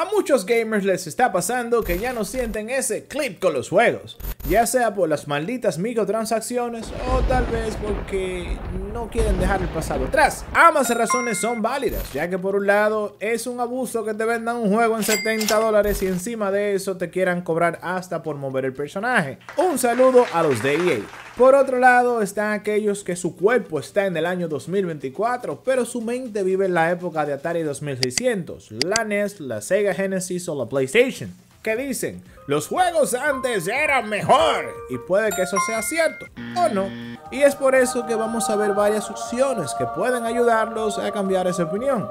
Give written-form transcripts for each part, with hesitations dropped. A muchos gamers les está pasando que ya no sienten ese clip con los juegos, ya sea por las malditas microtransacciones o tal vez porque no quieren dejar el pasado atrás. Ambas razones son válidas, ya que por un lado es un abuso que te vendan un juego en $70 y encima de eso te quieran cobrar hasta por mover el personaje. Un saludo a los de EA. Por otro lado están aquellos que su cuerpo está en el año 2024, pero su mente vive en la época de Atari 2600, la NES, la Sega Genesis o la PlayStation, que dicen, los juegos antes eran mejor, y puede que eso sea cierto, o no. Y es por eso que vamos a ver varias opciones que pueden ayudarlos a cambiar esa opinión.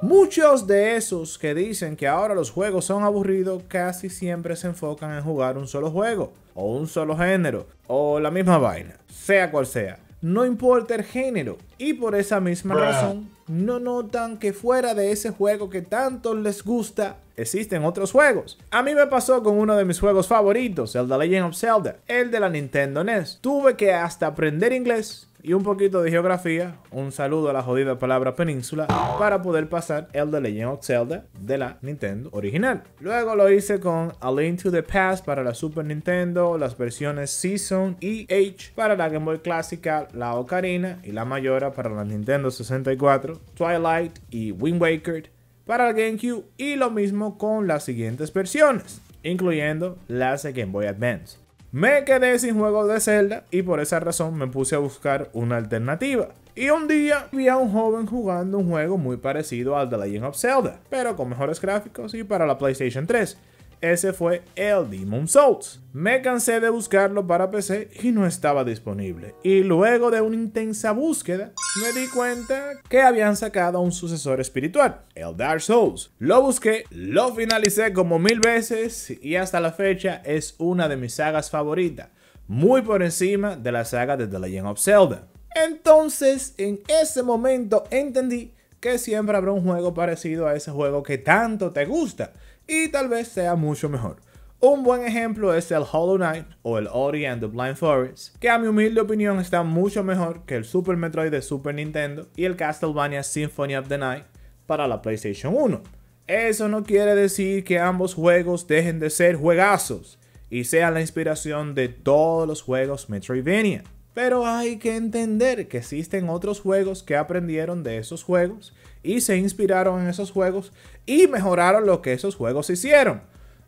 Muchos de esos que dicen que ahora los juegos son aburridos casi siempre se enfocan en jugar un solo juego, o un solo género, o la misma vaina, sea cual sea. No importa el género, y por esa misma razón no notan que fuera de ese juego que tanto les gusta, existen otros juegos. A mí me pasó con uno de mis juegos favoritos, el The Legend of Zelda, el de la Nintendo NES. Tuve que hasta aprender inglés y un poquito de geografía, un saludo a la jodida palabra península, para poder pasar el The Legend of Zelda de la Nintendo original. Luego lo hice con A Link to the Past para la Super Nintendo, las versiones Season y H para la Game Boy clásica, la Ocarina y la Majora para la Nintendo 64, Twilight y Wind Waker para el GameCube, y lo mismo con las siguientes versiones, incluyendo las de Game Boy Advance. Me quedé sin juegos de Zelda y por esa razón me puse a buscar una alternativa. Y un día vi a un joven jugando un juego muy parecido al The Legend of Zelda, pero con mejores gráficos y para la PlayStation 3. Ese fue el Demon Souls. Me cansé de buscarlo para PC y no estaba disponible. Y luego de una intensa búsqueda, me di cuenta que habían sacado un sucesor espiritual, el Dark Souls. Lo busqué, lo finalicé como 1000 veces y hasta la fecha es una de mis sagas favoritas, muy por encima de la saga de The Legend of Zelda. Entonces, en ese momento entendí que siempre habrá un juego parecido a ese juego que tanto te gusta y tal vez sea mucho mejor. Un buen ejemplo es el Hollow Knight o el Ori and the Blind Forest, que a mi humilde opinión está mucho mejor que el Super Metroid de Super Nintendo y el Castlevania Symphony of the Night para la PlayStation 1. Eso no quiere decir que ambos juegos dejen de ser juegazos y sean la inspiración de todos los juegos Metroidvania, pero hay que entender que existen otros juegos que aprendieron de esos juegos y se inspiraron en esos juegos y mejoraron lo que esos juegos hicieron.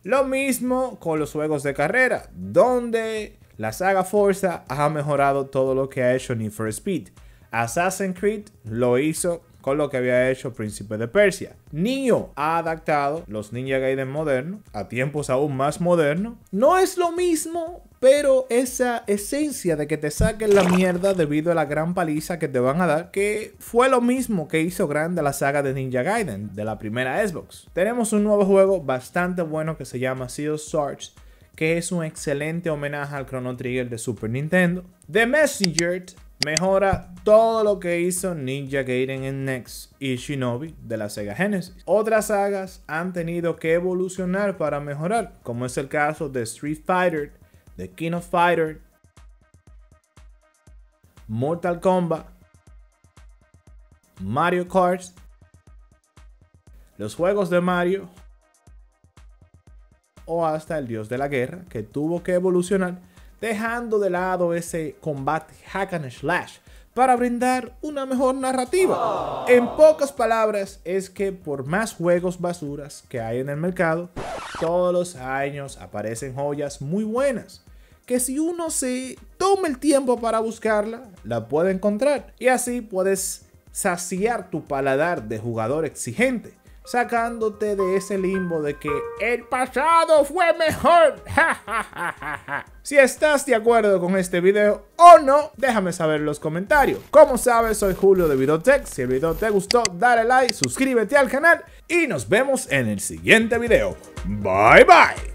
Lo mismo con los juegos de carrera, donde la saga Forza ha mejorado todo lo que ha hecho Need for Speed. Assassin's Creed lo hizo con lo que había hecho Príncipe de Persia. Nioh ha adaptado los Ninja Gaiden modernos a tiempos aún más modernos. No es lo mismo, pero esa esencia de que te saquen la mierda debido a la gran paliza que te van a dar, que fue lo mismo que hizo grande la saga de Ninja Gaiden de la primera Xbox. Tenemos un nuevo juego bastante bueno que se llama Sea of Swords, que es un excelente homenaje al Chrono Trigger de Super Nintendo. The Messenger mejora todo lo que hizo Ninja Gaiden en NES y Shinobi de la Sega Genesis. Otras sagas han tenido que evolucionar para mejorar, como es el caso de Street Fighter, The King of Fighters, Mortal Kombat, Mario Kart, los juegos de Mario o hasta el Dios de la Guerra, que tuvo que evolucionar dejando de lado ese combate hack and slash para brindar una mejor narrativa. En pocas palabras, es que por más juegos basuras que hay en el mercado, todos los años aparecen joyas muy buenas, que si uno se toma el tiempo para buscarla, la puede encontrar. Y así puedes saciar tu paladar de jugador exigente, sacándote de ese limbo de que el pasado fue mejor. Si estás de acuerdo con este video o no, déjame saber en los comentarios. Como sabes, soy Julio de Videotech. Si el video te gustó, dale like, suscríbete al canal y nos vemos en el siguiente video. Bye bye.